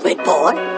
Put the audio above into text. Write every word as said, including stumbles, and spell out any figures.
stupid boy.